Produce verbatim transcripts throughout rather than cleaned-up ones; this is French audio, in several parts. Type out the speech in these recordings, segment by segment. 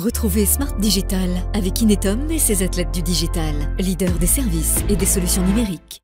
Retrouvez Smart Digital avec Inetum et ses athlètes du digital, leaders des services et des solutions numériques.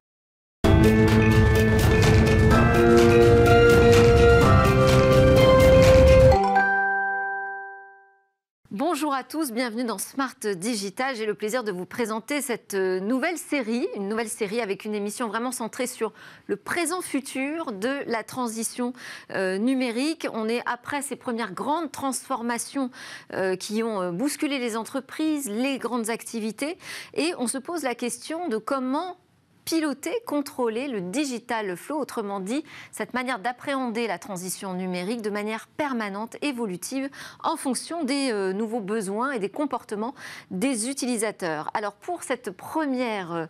Bonjour à tous, bienvenue dans Smart Digital. J'ai le plaisir de vous présenter cette nouvelle série, une nouvelle série avec une émission vraiment centrée sur le présent-futur de la transition euh, numérique. On est après ces premières grandes transformations euh, qui ont euh, bousculé les entreprises, les grandes activités, et on se pose la question de comment piloter, contrôler le digital flow, autrement dit, cette manière d'appréhender la transition numérique de manière permanente, évolutive, en fonction des euh, nouveaux besoins et des comportements des utilisateurs. Alors, pour cette première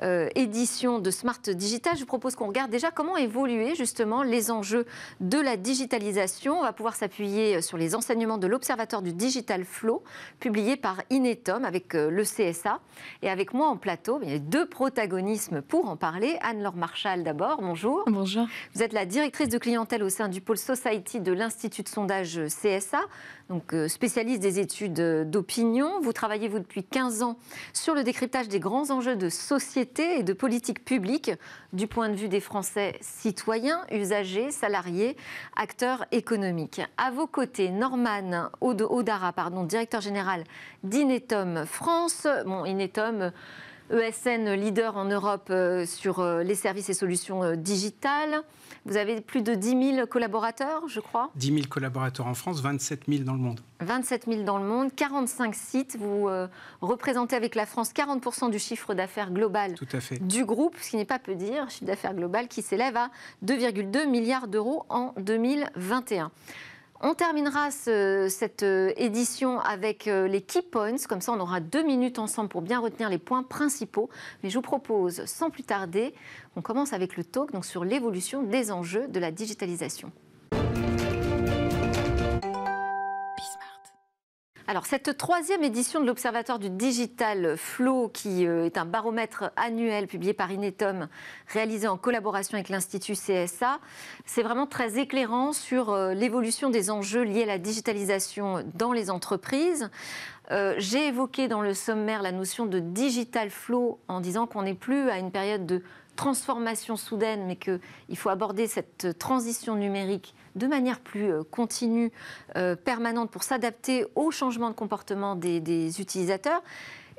euh, édition de Smart Digital, je vous propose qu'on regarde déjà comment évoluer justement les enjeux de la digitalisation. On va pouvoir s'appuyer sur les enseignements de l'Observatoire du Digital Flow, publié par Inetum avec euh, le C S A. Et avec moi en plateau, il y a deux protagonistes pour en parler. Anne-Laure Marchal d'abord, bonjour. Bonjour. Vous êtes la directrice de clientèle au sein du pôle Society de l'Institut de sondage C S A, donc spécialiste des études d'opinion. Vous travaillez, vous, depuis quinze ans sur le décryptage des grands enjeux de société et de politique publique du point de vue des Français citoyens, usagers, salariés, acteurs économiques. À vos côtés, Norman Hodara, pardon, directeur général d'Inetum France. Bon, Inetum, E S N leader en Europe sur les services et solutions digitales. Vous avez plus de dix mille collaborateurs, je crois. dix mille collaborateurs en France, vingt-sept mille dans le monde. vingt-sept mille dans le monde, quarante-cinq sites. Vous euh, représentez avec la France quarante pour cent du chiffre d'affaires global Tout à fait. Du groupe, ce qui n'est pas peu dire, chiffre d'affaires global qui s'élève à deux virgule deux milliards d'euros en deux mille vingt et un. On terminera ce, cette édition avec les key points, comme ça on aura deux minutes ensemble pour bien retenir les points principaux. Mais je vous propose, sans plus tarder, on commence avec le talk donc sur l'évolution des enjeux de la digitalisation. Alors, cette troisième édition de l'Observatoire du Digital Flow, qui est un baromètre annuel publié par Inetum, réalisé en collaboration avec l'Institut C S A, c'est vraiment très éclairant sur l'évolution des enjeux liés à la digitalisation dans les entreprises. Euh, j'ai évoqué dans le sommaire la notion de digital flow en disant qu'on n'est plus à une période de transformation soudaine, mais qu'il faut aborder cette transition numérique de manière plus continue, euh, permanente, pour s'adapter aux changements de comportement des, des utilisateurs.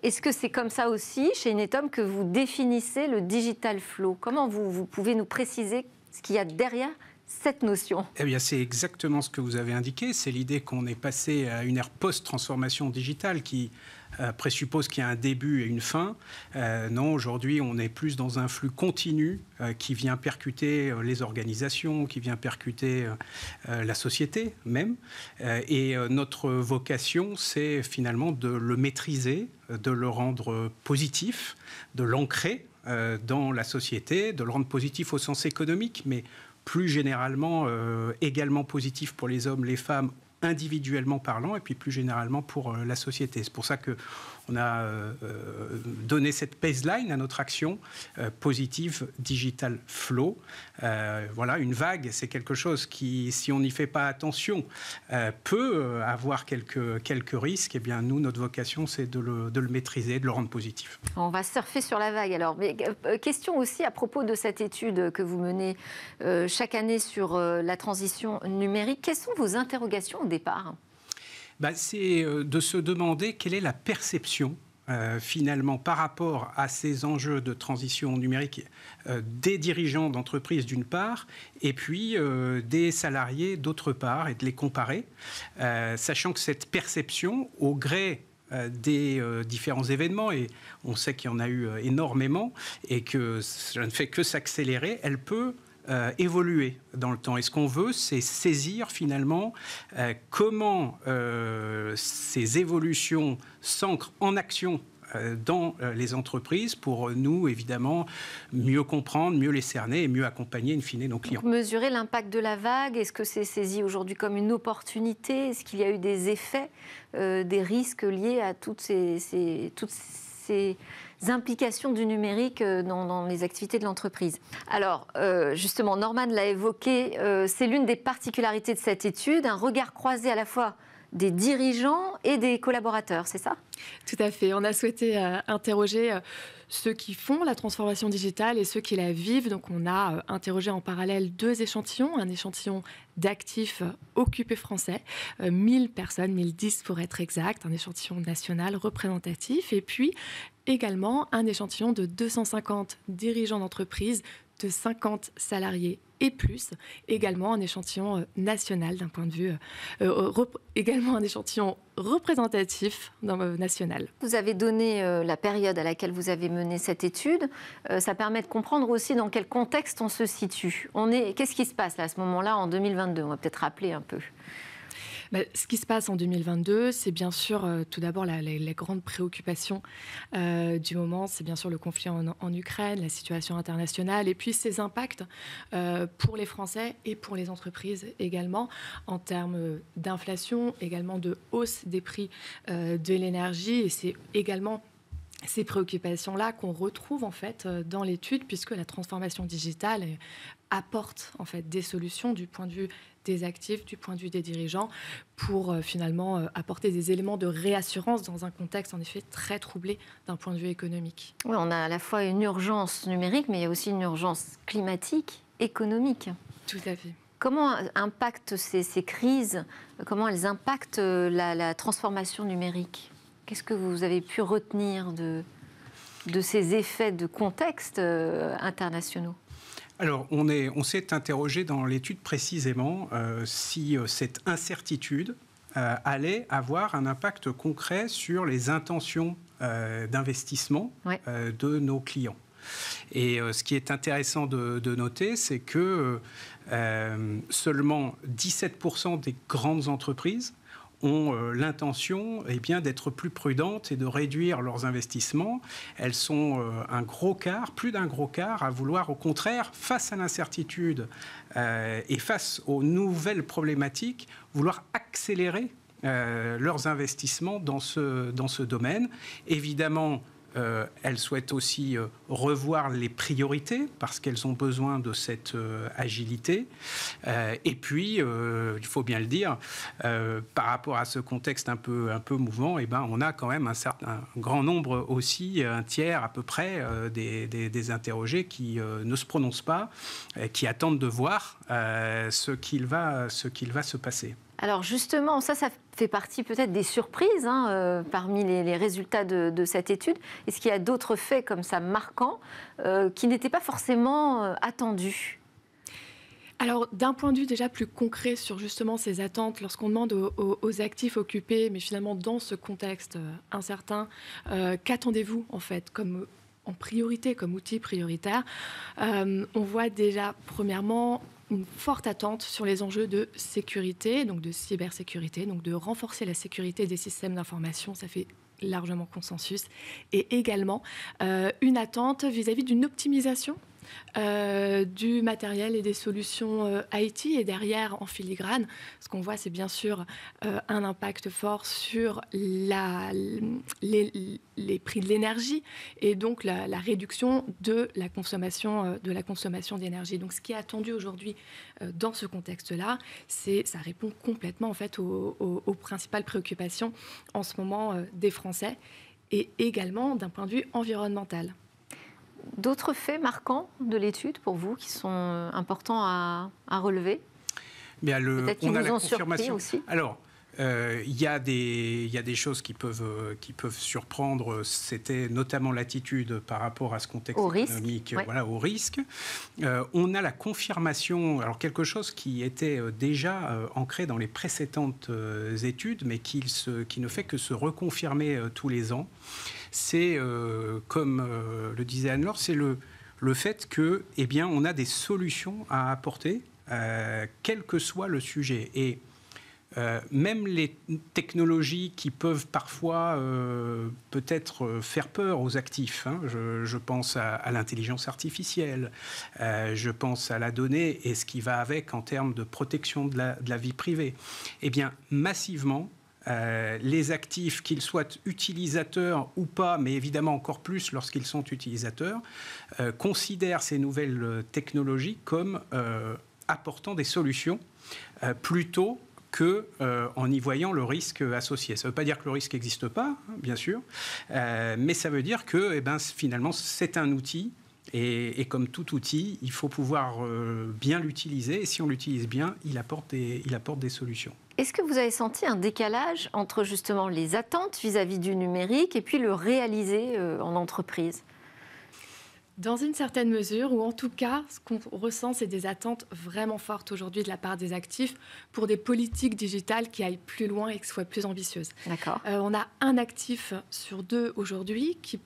Est-ce que c'est comme ça aussi, chez Inetum, que vous définissez le digital flow? Comment vous, vous pouvez nous préciser ce qu'il y a derrière cette notion? Eh bien, c'est exactement ce que vous avez indiqué. C'est l'idée qu'on est passé à une ère post-transformation digitale qui euh, présuppose qu'il y a un début et une fin. Euh, non, aujourd'hui, on est plus dans un flux continu euh, qui vient percuter euh, les organisations, qui vient percuter euh, la société même. Euh, et euh, notre vocation, c'est finalement de le maîtriser, de le rendre positif, de l'ancrer euh, dans la société, de le rendre positif au sens économique, mais plus généralement, euh, également positif pour les hommes, les femmes, individuellement parlant, et puis plus généralement pour euh, la société. C'est pour ça qu'on a euh, donné cette baseline à notre action, euh, positive digital flow. Euh, voilà, une vague, c'est quelque chose qui, si on n'y fait pas attention, euh, peut avoir quelques, quelques risques. Eh bien, nous, notre vocation, c'est de le, de le maîtriser, de le rendre positif. On va surfer sur la vague, alors. Mais euh, question aussi à propos de cette étude que vous menez euh, chaque année sur euh, la transition numérique. Quelles sont vos interrogations au départ? Bah, c'est euh, de se demander quelle est la perception Euh, finalement, par rapport à ces enjeux de transition numérique euh, des dirigeants d'entreprise d'une part, et puis euh, des salariés d'autre part, et de les comparer, euh, sachant que cette perception, au gré des euh, différents événements, et on sait qu'il y en a eu euh, énormément, et que ça ne fait que s'accélérer, elle peut Euh, évoluer dans le temps. Et ce qu'on veut, c'est saisir finalement euh, comment euh, ces évolutions s'ancrent en action euh, dans euh, les entreprises pour euh, nous, évidemment, mieux comprendre, mieux les cerner et mieux accompagner, in fine, nos clients. Donc, mesurer l'impact de la vague, est-ce que c'est saisi aujourd'hui comme une opportunité? Est-ce qu'il y a eu des effets, euh, des risques liés à toutes ces, ces, toutes ces implications du numérique dans, dans les activités de l'entreprise. Alors, euh, justement, Norman l'a évoqué, euh, c'est l'une des particularités de cette étude, un regard croisé à la fois des dirigeants et des collaborateurs, c'est ça? Tout à fait. On a souhaité euh, interroger euh, ceux qui font la transformation digitale et ceux qui la vivent. Donc on a euh, interrogé en parallèle deux échantillons, un échantillon d'actifs euh, occupés français, euh, mille personnes, mille dix pour être exact, un échantillon national représentatif, et puis également un échantillon de deux cent cinquante dirigeants d'entreprise, de cinquante salariés et plus, également un échantillon national d'un point de vue, euh, également un échantillon représentatif dans, euh, national. Vous avez donné euh, la période à laquelle vous avez mené cette étude. Euh, ça permet de comprendre aussi dans quel contexte on se situe. On est, qu'est-ce qui se passe là, à ce moment-là, en deux mille vingt-deux? On va peut-être rappeler un peu. Ben, ce qui se passe en deux mille vingt-deux, c'est bien sûr euh, tout d'abord la, la, la grande préoccupation euh, du moment, c'est bien sûr le conflit en, en Ukraine, la situation internationale et puis ses impacts euh, pour les Français et pour les entreprises également en termes d'inflation, également de hausse des prix euh, de l'énergie, et c'est également ces préoccupations-là qu'on retrouve en fait dans l'étude, puisque la transformation digitale apporte en fait des solutions du point de vue des actifs, du point de vue des dirigeants, pour euh, finalement euh, apporter des éléments de réassurance dans un contexte en effet très troublé d'un point de vue économique. Oui, on a à la fois une urgence numérique, mais il y a aussi une urgence climatique, économique. Tout à fait. Comment impactent ces, ces crises, comment elles impactent la, la transformation numérique? Qu'est-ce que vous avez pu retenir de, de ces effets de contexte euh, internationaux? Alors, on est, on s'est interrogé dans l'étude précisément euh, si euh, cette incertitude euh, allait avoir un impact concret sur les intentions euh, d'investissement ouais. euh, de nos clients. Et euh, ce qui est intéressant de, de noter, c'est que euh, seulement dix-sept pour cent des grandes entreprises ont euh, l'intention eh bien, d'être plus prudentes et de réduire leurs investissements. Elles sont euh, un gros quart, plus d'un gros quart, à vouloir au contraire, face à l'incertitude euh, et face aux nouvelles problématiques, vouloir accélérer euh, leurs investissements dans ce, dans ce domaine. Évidemment, Euh, elles souhaitent aussi euh, revoir les priorités parce qu'elles ont besoin de cette euh, agilité. Euh, et puis, euh, il faut bien le dire, euh, par rapport à ce contexte un peu, un peu mouvant, eh ben, on a quand même un certain un grand nombre aussi, un tiers à peu près euh, des, des, des interrogés qui euh, ne se prononcent pas, euh, qui attendent de voir euh, ce qu'il va, ce qu'il va se passer. Alors justement, ça, ça fait partie peut-être des surprises hein, euh, parmi les, les résultats de, de cette étude. Est-ce qu'il y a d'autres faits comme ça marquants euh, qui n'étaient pas forcément euh, attendus ? Alors, d'un point de vue déjà plus concret sur justement ces attentes, lorsqu'on demande aux, aux, aux actifs occupés, mais finalement dans ce contexte incertain, euh, qu'attendez-vous en fait comme en priorité, comme outil prioritaire, euh, on voit déjà premièrement une forte attente sur les enjeux de sécurité, donc de cybersécurité, donc de renforcer la sécurité des systèmes d'information, ça fait largement consensus, et également euh, une attente vis-à-vis d'une optimisation Euh, du matériel et des solutions euh, I T, et derrière en filigrane ce qu'on voit c'est bien sûr euh, un impact fort sur la, les, les prix de l'énergie et donc la, la réduction de la consommation euh, de la consommation d'énergie. Donc ce qui est attendu aujourd'hui euh, dans ce contexte là, c'est ça répond complètement en fait aux, aux, aux principales préoccupations en ce moment euh, des Français, et également d'un point de vue environnemental. D'autres faits marquants de l'étude, pour vous, qui sont importants à, à relever? Bien, le, peut-être qu'ils nous ont surpris aussi. Alors, euh, y a des, y a des choses qui peuvent, qui peuvent surprendre. C'était notamment l'attitude par rapport à ce contexte au économique, risque, ouais. voilà, au risque. Euh, on a la confirmation, alors quelque chose qui était déjà euh, ancré dans les précédentes euh, études, mais qui, se, qui ne fait que se reconfirmer euh, tous les ans. C'est, euh, comme euh, le disait Anne-Laure, c'est le, le fait que, eh bien, on a des solutions à apporter, euh, quel que soit le sujet. Et euh, même les technologies qui peuvent parfois euh, peut-être faire peur aux actifs, hein, je, je pense à, à l'intelligence artificielle, euh, je pense à la donnée et ce qui va avec en termes de protection de la, de la vie privée, eh bien, massivement, Euh, les actifs, qu'ils soient utilisateurs ou pas, mais évidemment encore plus lorsqu'ils sont utilisateurs, euh, considèrent ces nouvelles technologies comme euh, apportant des solutions euh, plutôt que euh, en y voyant le risque associé. Ça ne veut pas dire que le risque n'existe pas, bien sûr, euh, mais ça veut dire que eh ben, finalement, c'est un outil. Et, et comme tout outil, il faut pouvoir euh, bien l'utiliser. Et si on l'utilise bien, il apporte des, il apporte des solutions. Est-ce que vous avez senti un décalage entre justement les attentes vis-à-vis du numérique et puis le réaliser euh, en entreprise ? Dans une certaine mesure, ou en tout cas, ce qu'on ressent, c'est des attentes vraiment fortes aujourd'hui de la part des actifs pour des politiques digitales qui aillent plus loin et qui soient plus ambitieuses. D'accord. Euh, on a un actif sur deux aujourd'hui qui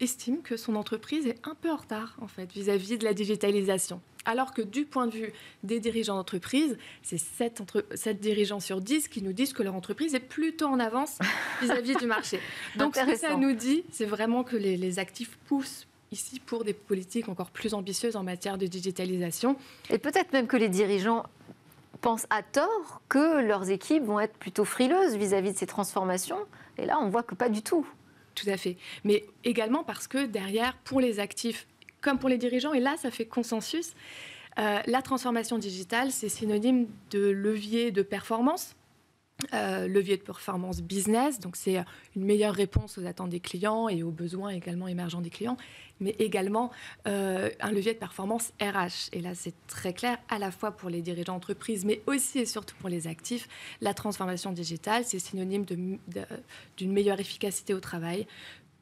estime que son entreprise est un peu en retard, en fait, vis-à-vis de la digitalisation. Alors que du point de vue des dirigeants d'entreprise, c'est sept, entre... sept dirigeants sur dix qui nous disent que leur entreprise est plutôt en avance vis-à-vis du marché. Donc ce que ça nous dit, c'est vraiment que les, les actifs poussent ici pour des politiques encore plus ambitieuses en matière de digitalisation. Et peut-être même que les dirigeants pensent à tort que leurs équipes vont être plutôt frileuses vis-à-vis de ces transformations. Et là, on voit que pas du tout. Tout à fait. Mais également parce que derrière, pour les actifs comme pour les dirigeants, et là, ça fait consensus, euh, la transformation digitale, c'est synonyme de levier de performance. Euh, levier de performance business, donc c'est une meilleure réponse aux attentes des clients et aux besoins également émergents des clients, mais également euh, un levier de performance R H. Et là, c'est très clair, à la fois pour les dirigeants d'entreprise, mais aussi et surtout pour les actifs, la transformation digitale, c'est synonyme de, de, d'une meilleure efficacité au travail,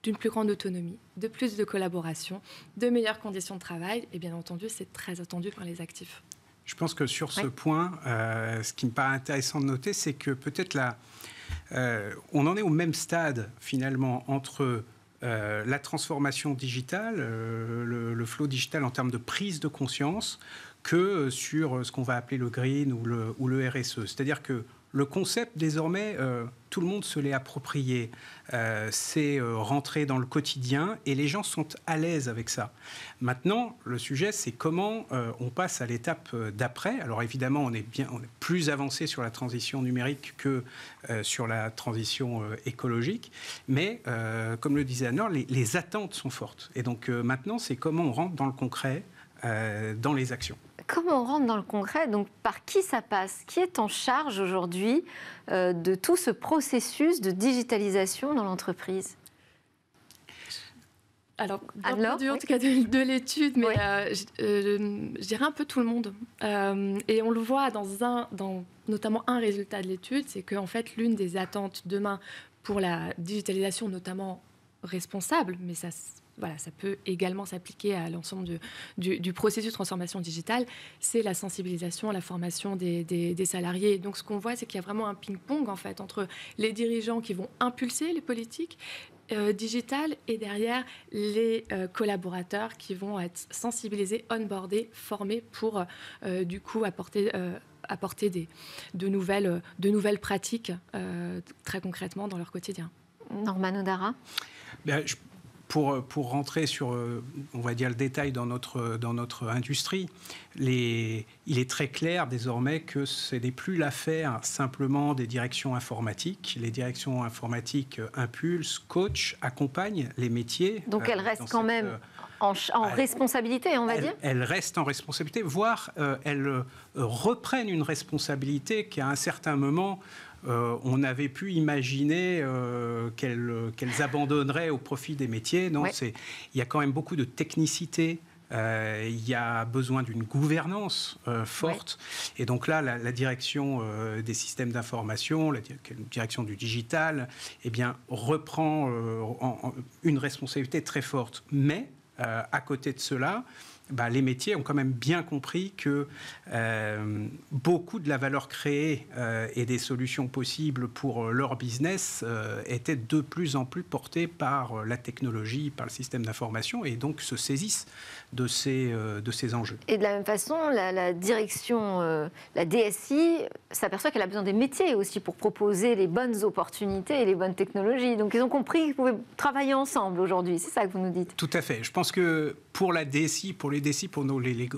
d'une plus grande autonomie, de plus de collaboration, de meilleures conditions de travail, et bien entendu, c'est très attendu par les actifs. Je pense que sur ce point, euh, ce qui me paraît intéressant de noter, c'est que peut-être là, euh, on en est au même stade finalement entre euh, la transformation digitale, euh, le, le flow digital en termes de prise de conscience, que sur ce qu'on va appeler le green ou le, ou le R S E. C'est-à-dire que le concept, désormais, euh, tout le monde se l'est approprié. Euh, c'est euh, rentré dans le quotidien et les gens sont à l'aise avec ça. Maintenant, le sujet, c'est comment euh, on passe à l'étape euh, d'après. Alors évidemment, on est, bien, on est plus avancé sur la transition numérique que euh, sur la transition euh, écologique. Mais, euh, comme le disait Anne-Laure, les, les attentes sont fortes. Et donc euh, maintenant, c'est comment on rentre dans le concret, euh, dans les actions. Comment on rentre dans le concret? Donc, par qui ça passe? Qui est en charge aujourd'hui euh, de tout ce processus de digitalisation dans l'entreprise? Alors, Alors oui. En tout cas de, de l'étude, mais oui. euh, je, euh, je dirais un peu tout le monde. Euh, et on le voit dans, un, dans notamment un résultat de l'étude, c'est qu'en fait, l'une des attentes demain pour la digitalisation, notamment responsable, mais ça... Voilà, ça peut également s'appliquer à l'ensemble du, du, du processus de transformation digitale, c'est la sensibilisation, la formation des, des, des salariés. Donc ce qu'on voit, c'est qu'il y a vraiment un ping-pong en fait, entre les dirigeants qui vont impulser les politiques euh, digitales et derrière les euh, collaborateurs qui vont être sensibilisés, onboardés, formés pour euh, du coup apporter... Euh, apporter des, de, nouvelles, de nouvelles pratiques euh, très concrètement dans leur quotidien. Norman Hodara. Bien, je... Pour, pour rentrer sur, on va dire, le détail dans notre, dans notre industrie, les, il est très clair désormais que ce n'est plus l'affaire simplement des directions informatiques. Les directions informatiques impulsent, coachent, accompagnent les métiers. Donc elles restent quand cette, même en, en elle, responsabilité, on va elle, dire Elles restent en responsabilité, voire euh, elles reprennent une responsabilité qu'à un certain moment... Euh, on avait pu imaginer euh, qu'elles euh, qu'elles abandonneraient au profit des métiers. Non, ouais. c'est, il y a quand même beaucoup de technicité. Euh, il y a besoin d'une gouvernance euh, forte. Ouais. Et donc là, la, la direction euh, des systèmes d'information, la direction du digital, eh bien, reprend euh, en, en, une responsabilité très forte. Mais, euh, à côté de cela... Bah, les métiers ont quand même bien compris que euh, beaucoup de la valeur créée euh, et des solutions possibles pour leur business euh, étaient de plus en plus portées par la technologie, par le système d'information et donc se saisissent de ces, euh, de ces enjeux. Et de la même façon, la, la direction, euh, la D S I, s'aperçoit qu'elle a besoin des métiers aussi pour proposer les bonnes opportunités et les bonnes technologies. Donc ils ont compris qu'ils pouvaient travailler ensemble aujourd'hui, c'est ça que vous nous dites? Tout à fait. Je pense que pour la D S I, pour les D S I, pour nos les, les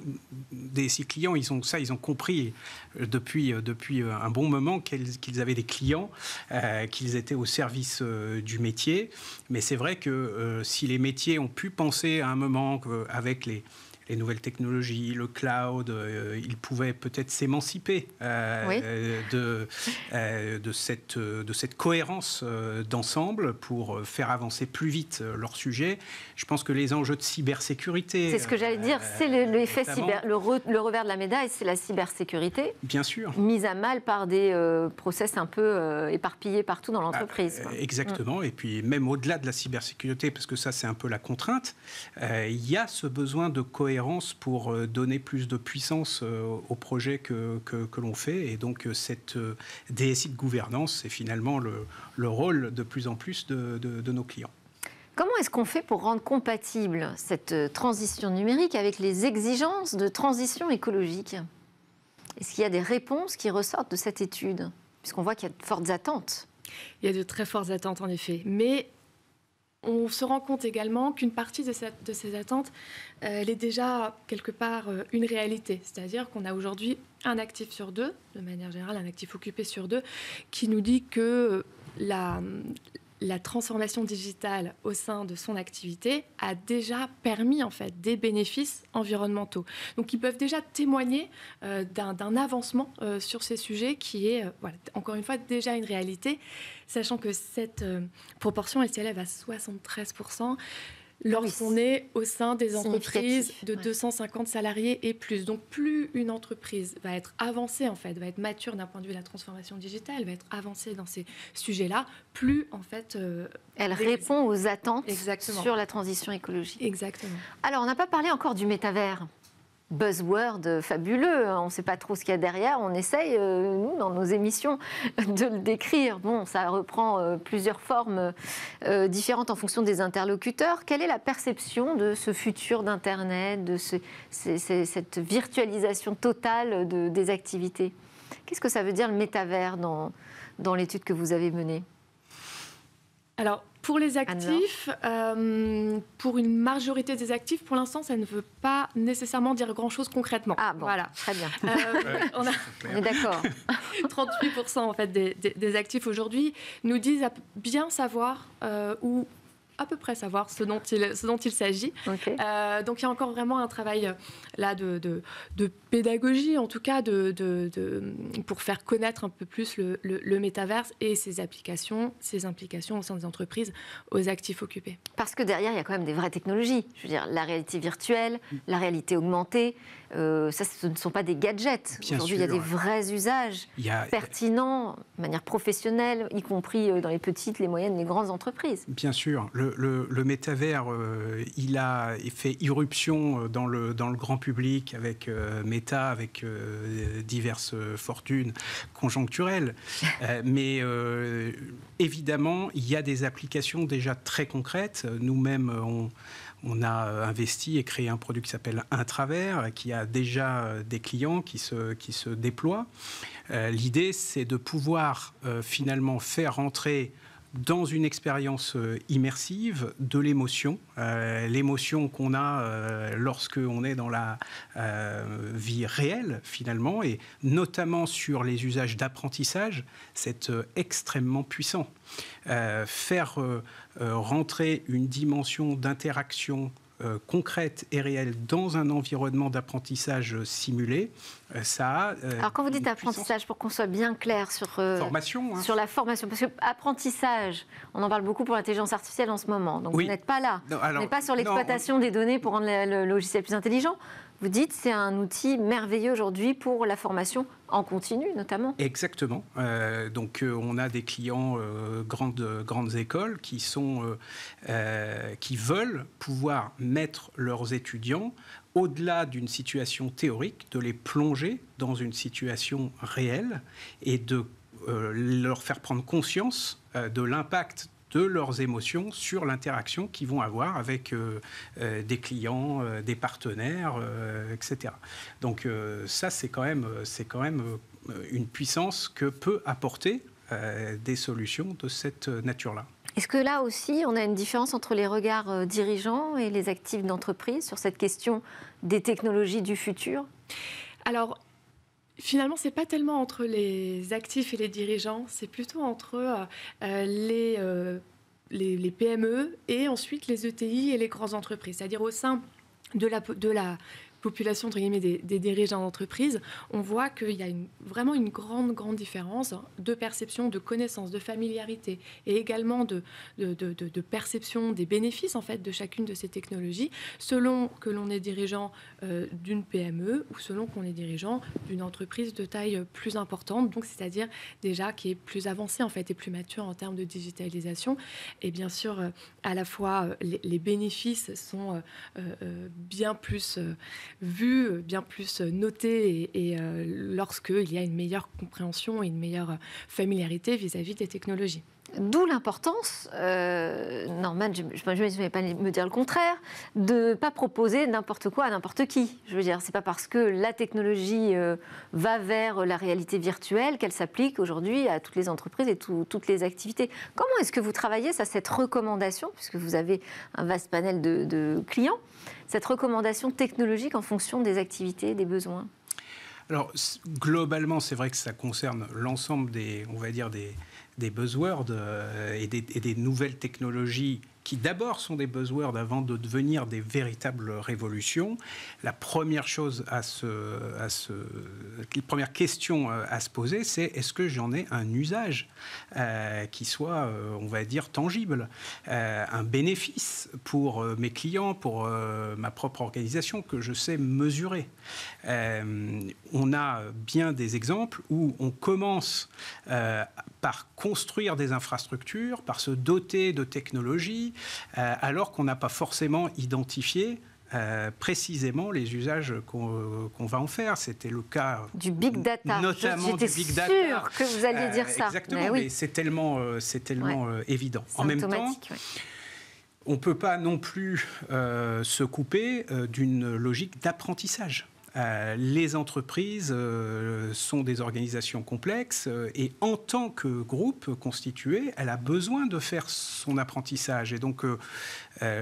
D S I clients, ils ont ça, ils ont compris depuis depuis un bon moment qu'ils, qu'ils avaient des clients, euh, qu'ils étaient au service euh, du métier. Mais c'est vrai que euh, si les métiers ont pu penser à un moment euh, avec les les nouvelles technologies, le cloud, euh, ils pouvaient peut-être s'émanciper euh, oui. euh, de, euh, de, cette, de cette cohérence euh, d'ensemble pour faire avancer plus vite euh, leur sujet. Je pense que les enjeux de cybersécurité... C'est ce que j'allais euh, dire, c'est le, le, effet cyber, le, re, le revers de la médaille, c'est la cybersécurité. Bien sûr. Mise à mal par des euh, process un peu euh, éparpillés partout dans l'entreprise. Ah, exactement, mmh. Et puis même au-delà de la cybersécurité, parce que ça c'est un peu la contrainte, euh, il y a ce besoin de cohérence pour donner plus de puissance au projet que, que, que l'on fait. Et donc, cette D S I de gouvernance, c'est finalement le, le rôle de plus en plus de, de, de nos clients. Comment est-ce qu'on fait pour rendre compatible cette transition numérique avec les exigences de transition écologique? Est-ce qu'il y a des réponses qui ressortent de cette étude? Puisqu'on voit qu'il y a de fortes attentes. Il y a de très fortes attentes, en effet. Mais... on se rend compte également qu'une partie de, cette, de ces attentes, euh, elle est déjà quelque part euh, une réalité. C'est-à-dire qu'on a aujourd'hui un actif sur deux, de manière générale, un actif occupé sur deux, qui nous dit que la, la transformation digitale au sein de son activité a déjà permis en fait, des bénéfices environnementaux. Donc ils peuvent déjà témoigner euh, d'un, d'un avancement euh, sur ces sujets qui est, euh, voilà, encore une fois, déjà une réalité. Sachant que cette euh, proportion, elle s'élève à soixante-treize pour cent lorsqu'on oui, est au sein des entreprises de ouais. deux cent cinquante salariés et plus. Donc, plus une entreprise va être avancée, en fait, va être mature d'un point de vue de la transformation digitale, va être avancée dans ces sujets-là, plus, en fait... Euh, elle les... répond aux attentes Exactement. Sur la transition écologique. Exactement. Alors, on n'a pas parlé encore du métavers. Buzzword fabuleux, on ne sait pas trop ce qu'il y a derrière, on essaye, euh, nous, dans nos émissions, de le décrire. Bon, ça reprend euh, plusieurs formes euh, différentes en fonction des interlocuteurs. Quelle est la perception de ce futur d'Internet, de ce, c'est, c'est, cette virtualisation totale de, des activités? Qu'est-ce que ça veut dire le métavers dans, dans l'étude que vous avez menée? Alors, pour les actifs, euh, pour une majorité des actifs, pour l'instant, ça ne veut pas nécessairement dire grand-chose concrètement. Ah bon, voilà. Très bien. Euh, ouais, on, a... on est d'accord. trente-huit pour cent en fait, des, des, des actifs aujourd'hui nous disent à bien savoir euh, où... à peu près savoir ce dont il, ce dont il s'agit. Okay. Euh, donc, il y a encore vraiment un travail là, de, de, de pédagogie, en tout cas, de, de, de, pour faire connaître un peu plus le, le, le métaverse et ses applications, ses implications au sein des entreprises, aux actifs occupés. Parce que derrière, il y a quand même des vraies technologies. Je veux dire, la réalité virtuelle, mmh. la réalité augmentée, euh, ça, ce ne sont pas des gadgets. Aujourd'hui, il y a des vrais usages a... pertinents, de manière professionnelle, y compris dans les petites, les moyennes, les grandes entreprises. Bien sûr. Le... Le, le, le métavers, euh, il a fait irruption dans le, dans le grand public avec euh, Meta, avec euh, diverses fortunes conjoncturelles. Euh, mais euh, évidemment, il y a des applications déjà très concrètes. Nous-mêmes, on... on a investi et créé un produit qui s'appelle Intravers, qui a déjà des clients qui se, qui se déploient. Euh, l'idée, c'est de pouvoir euh, finalement faire rentrer dans une expérience immersive de l'émotion, euh, l'émotion qu'on a euh, lorsque on est dans la euh, vie réelle finalement, et notamment sur les usages d'apprentissage, c'est euh, extrêmement puissant. Euh, faire euh, euh, rentrer une dimension d'interaction euh, concrète et réelle dans un environnement d'apprentissage simulé, euh, ça a... Euh, Alors quand vous dites apprentissage, pour qu'on soit bien clair sur, euh, formation, hein. sur la formation, parce que apprentissage, on en parle beaucoup pour l'intelligence artificielle en ce moment, donc oui. vous n'êtes pas là, non, alors, vous n'êtes pas sur l'exploitation non, on... des données pour rendre le, le logiciel plus intelligent. Vous dites que c'est un outil merveilleux aujourd'hui pour la formation en continu, notamment. Exactement. Euh, donc, euh, on a des clients euh, grandes, grandes écoles qui, sont, euh, euh, qui veulent pouvoir mettre leurs étudiants au-delà d'une situation théorique, de les plonger dans une situation réelle et de euh, leur faire prendre conscience euh, de l'impact de leurs émotions sur l'interaction qu'ils vont avoir avec euh, euh, des clients, euh, des partenaires, euh, et cetera. Donc euh, ça, c'est quand même, c'est quand même euh, une puissance que peut apporter euh, des solutions de cette nature-là. Est-ce que là aussi, on a une différence entre les regards euh, dirigeants et les actifs d'entreprise sur cette question des technologies du futur? Alors, finalement, ce n'est pas tellement entre les actifs et les dirigeants, c'est plutôt entre euh, les, euh, les, les P M E et ensuite les E T I et les grandes entreprises. C'est-à-dire au sein de la, de la population entre guillemets, des, des dirigeants d'entreprise, on voit qu'il y a une, vraiment une grande, grande différence de perception, de connaissance, de familiarité et également de, de, de, de, de perception des bénéfices en fait, de chacune de ces technologies selon que l'on est dirigeant euh, d'une P M E ou selon qu'on est dirigeant d'une entreprise de taille plus importante, donc c'est-à-dire déjà qui est plus avancée en fait, et plus mature en termes de digitalisation. Et bien sûr, euh, à la fois, les, les bénéfices sont euh, euh, bien plus... Euh, vu, bien plus noté, et, et euh, lorsqu'il y a une meilleure compréhension et une meilleure familiarité vis-à-vis des technologies. D'où l'importance, euh, Norman, je ne vais pas me dire le contraire, de ne pas proposer n'importe quoi à n'importe qui. Je veux dire, ce n'est pas parce que la technologie euh, va vers la réalité virtuelle qu'elle s'applique aujourd'hui à toutes les entreprises et tout, toutes les activités. Comment est-ce que vous travaillez ça, cette recommandation, puisque vous avez un vaste panel de, de clients, cette recommandation technologique en fonction des activités, des besoins? Alors, globalement, c'est vrai que ça concerne l'ensemble des, on va dire, des, des buzzwords euh, et, des, et des nouvelles technologies qui d'abord sont des buzzwords avant de devenir des véritables révolutions. La première chose à se, à se, la première question à se poser, c'est est-ce que j'en ai un usage euh, qui soit, euh, on va dire, tangible, euh, un bénéfice pour euh, mes clients, pour euh, ma propre organisation que je sais mesurer. Euh, on a bien des exemples où on commence euh, par construire des infrastructures, par se doter de technologies, Euh, alors qu'on n'a pas forcément identifié euh, précisément les usages qu'on qu'on va en faire. C'était le cas du big data, notamment du big data. J'étais sûre que vous alliez dire euh, ça. Exactement, mais, oui. mais c'est tellement, euh, c'est tellement ouais. euh, évident. En même temps, ouais. on ne peut pas non plus euh, se couper euh, d'une logique d'apprentissage. Euh, les entreprises euh, sont des organisations complexes euh, et en tant que groupe constitué, elle a besoin de faire son apprentissage. Et donc, euh,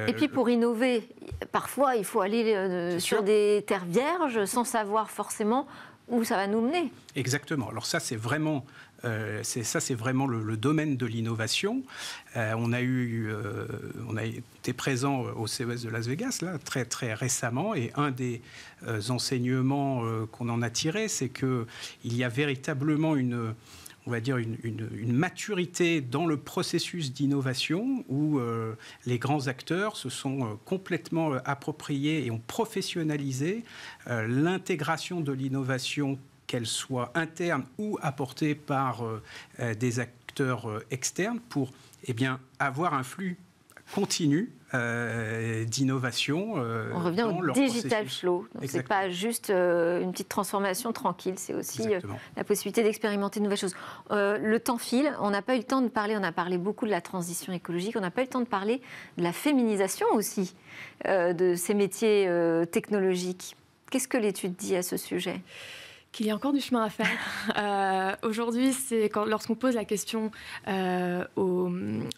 et puis pour innover, parfois il faut aller euh, sur sûr. des terres vierges sans savoir forcément où ça va nous mener. Exactement. Alors ça, c'est vraiment... Euh, c'est, ça, c'est vraiment le, le domaine de l'innovation. Euh, on a eu, euh, on a été présent au C E S de Las Vegas là très très récemment, et un des euh, enseignements euh, qu'on en a tiré, c'est que il y a véritablement une on va dire une, une, une maturité dans le processus d'innovation où euh, les grands acteurs se sont euh, complètement euh, appropriés et ont professionnalisé euh, l'intégration de l'innovation, qu'elle soit interne ou apportée par euh, des acteurs euh, externes, pour eh bien, avoir un flux continu euh, d'innovation. Euh, On revient dans au digital processus. flow. Ce n'est pas juste euh, une petite transformation tranquille, c'est aussi euh, la possibilité d'expérimenter de nouvelles choses. Euh, le temps file, on n'a pas eu le temps de parler, on a parlé beaucoup de la transition écologique, on n'a pas eu le temps de parler de la féminisation aussi euh, de ces métiers euh, technologiques. Qu'est-ce que l'étude dit à ce sujet ? Qu'il y a encore du chemin à faire. Euh, Aujourd'hui, c'est lorsqu'on pose la question euh, aux,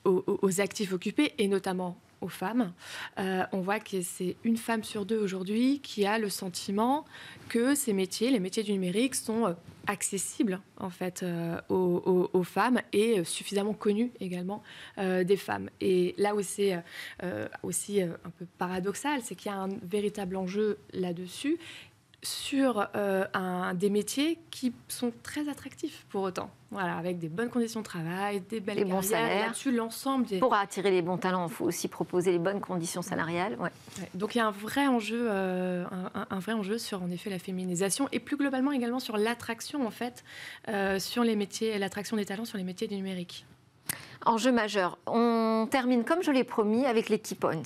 aux, aux actifs occupés, et notamment aux femmes, euh, on voit que c'est une femme sur deux aujourd'hui qui a le sentiment que ces métiers, les métiers du numérique, sont accessibles en fait euh, aux, aux, aux femmes et suffisamment connus également euh, des femmes. Et là où c'est euh, aussi un peu paradoxal, c'est qu'il y a un véritable enjeu là-dessus, sur euh, un, des métiers qui sont très attractifs pour autant. Voilà, avec des bonnes conditions de travail, des belles carrières, bons salaires. Là-dessus, l'ensemble des... Pour attirer les bons talents, il faut aussi proposer les bonnes conditions salariales. Ouais. Ouais, donc il y a un vrai enjeu, euh, un, un vrai enjeu sur en effet la féminisation et plus globalement également sur l'attraction en fait, euh, sur les métiers, l'attraction des talents sur les métiers du numérique. Enjeu majeur. On termine comme je l'ai promis avec les key points.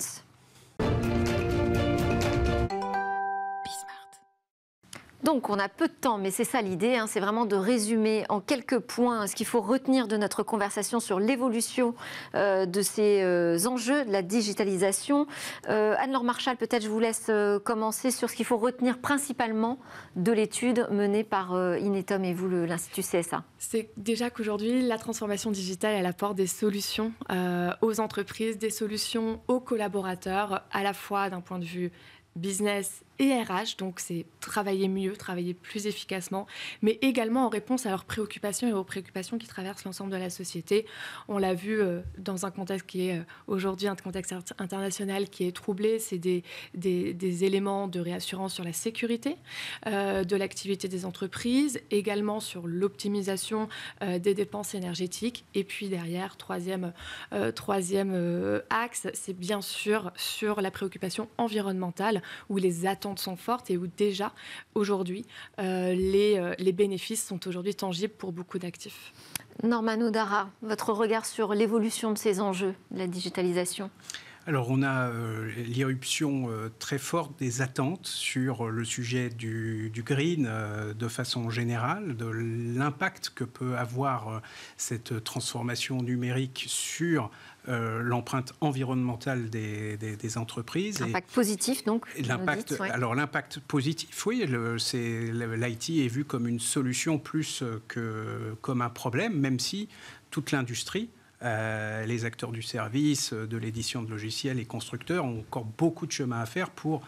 Donc, on a peu de temps, mais c'est ça l'idée, hein, c'est vraiment de résumer en quelques points ce qu'il faut retenir de notre conversation sur l'évolution euh, de ces euh, enjeux, de la digitalisation. Euh, Anne-Laure Marchal, peut-être je vous laisse euh, commencer sur ce qu'il faut retenir principalement de l'étude menée par euh, Inetum et vous, l'Institut C S A. C'est déjà qu'aujourd'hui, la transformation digitale, elle apporte des solutions euh, aux entreprises, des solutions aux collaborateurs, à la fois d'un point de vue business et R H, donc c'est travailler mieux, travailler plus efficacement, mais également en réponse à leurs préoccupations et aux préoccupations qui traversent l'ensemble de la société. On l'a vu euh, dans un contexte qui est euh, aujourd'hui un contexte international qui est troublé, c'est des, des, des éléments de réassurance sur la sécurité euh, de l'activité des entreprises, également sur l'optimisation euh, des dépenses énergétiques, et puis derrière, troisième, euh, troisième euh, axe, c'est bien sûr sur la préoccupation environnementale, où les attentes sont fortes et où déjà, aujourd'hui, euh, les, euh, les bénéfices sont aujourd'hui tangibles pour beaucoup d'actifs. Norman Hodara, votre regard sur l'évolution de ces enjeux de la digitalisation ? Alors, on a euh, l'irruption euh, très forte des attentes sur euh, le sujet du, du green euh, de façon générale, de l'impact que peut avoir euh, cette transformation numérique sur euh, l'empreinte environnementale des, des, des entreprises. L'impact positif, donc. L'impact, ouais. Alors, l'impact positif, oui, l'I T est vu comme une solution plus que comme un problème, même si toute l'industrie, Euh, les acteurs du service, de l'édition de logiciels, les constructeurs ont encore beaucoup de chemin à faire pour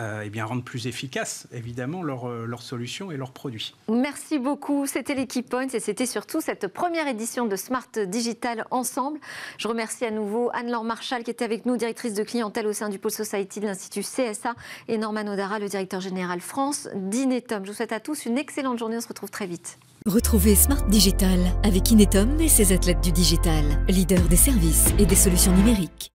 euh, eh bien, rendre plus efficaces, évidemment, leurs leur solutions et leurs produits. Merci beaucoup. C'était l'Equipe Points et c'était surtout cette première édition de Smart Digital Ensemble. Je remercie à nouveau Anne-Laure Marchal qui était avec nous, directrice de clientèle au sein du Pôle Society de l'Institut C S A, et Norman Hodara, le directeur général France d'Inetum. Je vous souhaite à tous une excellente journée. On se retrouve très vite. Retrouvez Smart Digital avec Inetum et ses athlètes du digital, leader des services et des solutions numériques.